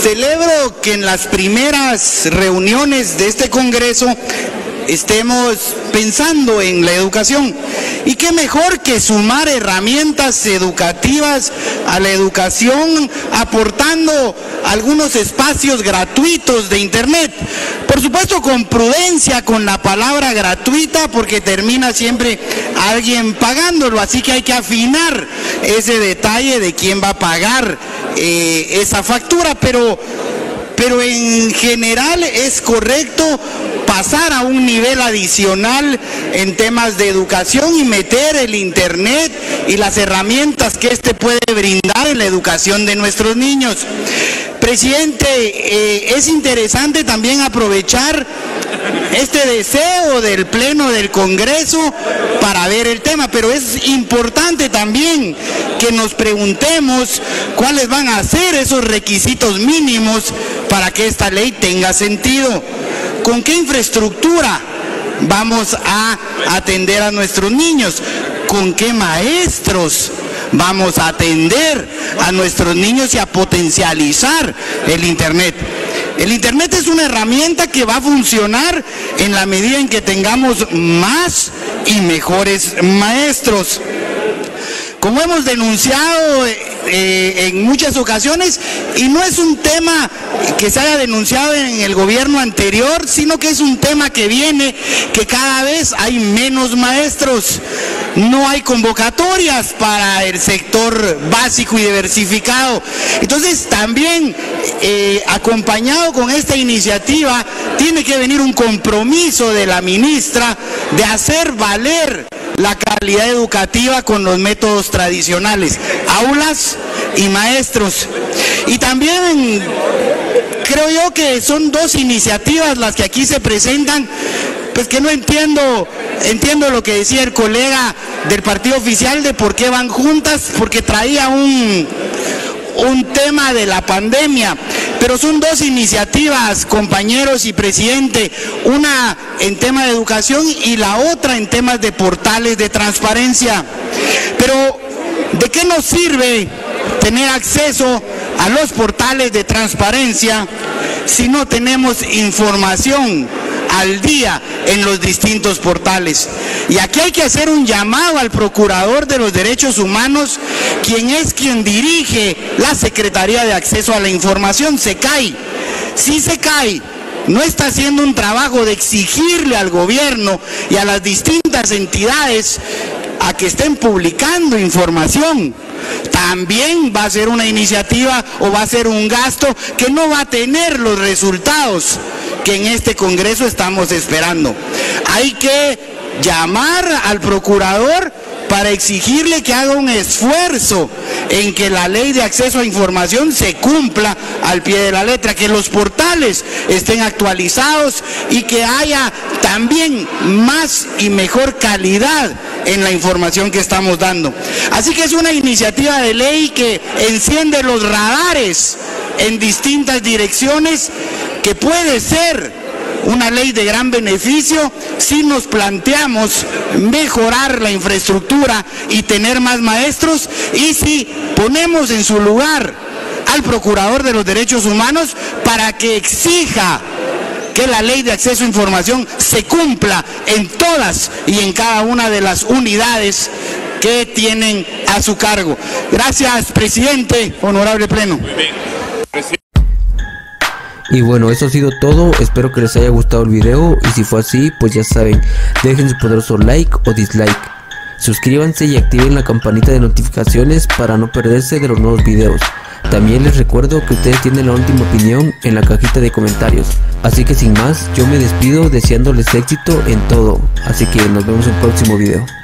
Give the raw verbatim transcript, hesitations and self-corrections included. Celebro que en las primeras reuniones de este Congreso estemos pensando en la educación. Y qué mejor que sumar herramientas educativas a la educación, aportando algunos espacios gratuitos de Internet. Por supuesto, con prudencia con la palabra gratuita, porque termina siempre alguien pagándolo, así que hay que afinar ese detalle de quién va a pagar eh, esa factura, pero, pero en general es correcto pasar a un nivel adicional en temas de educación y meter el Internet y las herramientas que este puede brindar en la educación de nuestros niños. Presidente, eh, es interesante también aprovechar este deseo del Pleno del Congreso para ver el tema, pero es importante también que nos preguntemos cuáles van a ser esos requisitos mínimos para que esta ley tenga sentido. ¿Con qué infraestructura vamos a atender a nuestros niños? ¿Con qué maestros vamos a atender a nuestros niños y a potencializar el Internet? El Internet es una herramienta que va a funcionar en la medida en que tengamos más y mejores maestros. Como hemos denunciado eh, en muchas ocasiones, y no es un tema que se haya denunciado en el gobierno anterior, sino que es un tema que viene, que cada vez hay menos maestros. No hay convocatorias para el sector básico y diversificado. Entonces también, eh, acompañado con esta iniciativa, tiene que venir un compromiso de la ministra de hacer valer la calidad educativa con los métodos tradicionales, aulas y maestros. Y también creo yo que son dos iniciativas las que aquí se presentan, pues que no entiendo, entiendo lo que decía el colega del partido oficial de por qué van juntas, porque traía un, un tema de la pandemia. Pero son dos iniciativas, compañeros y presidente, una en tema de educación y la otra en temas de portales de transparencia. Pero, ¿de qué nos sirve tener acceso a los portales de transparencia si no tenemos información al día en los distintos portales? Y aquí hay que hacer un llamado al Procurador de los Derechos Humanos, quien es quien dirige la Secretaría de Acceso a la Información, SECAI. Sí, SECAI no está haciendo un trabajo de exigirle al gobierno y a las distintas entidades a que estén publicando información. También va a ser una iniciativa o va a ser un gasto que no va a tener los resultados que en este Congreso estamos esperando. Hay que llamar al Procurador para exigirle que haga un esfuerzo en que la Ley de Acceso a Información se cumpla al pie de la letra, que los portales estén actualizados y que haya también más y mejor calidad en la información que estamos dando. Así que es una iniciativa de ley que enciende los radares en distintas direcciones, que puede ser una ley de gran beneficio si nos planteamos mejorar la infraestructura y tener más maestros, y si ponemos en su lugar al Procurador de los Derechos Humanos para que exija que la Ley de Acceso a Información se cumpla en todas y en cada una de las unidades que tienen a su cargo. Gracias, presidente, honorable pleno. Muy bien. Y bueno, eso ha sido todo, espero que les haya gustado el video, y si fue así, pues ya saben, dejen su poderoso like o dislike, suscríbanse y activen la campanita de notificaciones para no perderse de los nuevos videos. También les recuerdo que ustedes tienen la última opinión en la cajita de comentarios, así que sin más, yo me despido deseándoles éxito en todo, así que nos vemos en el próximo video.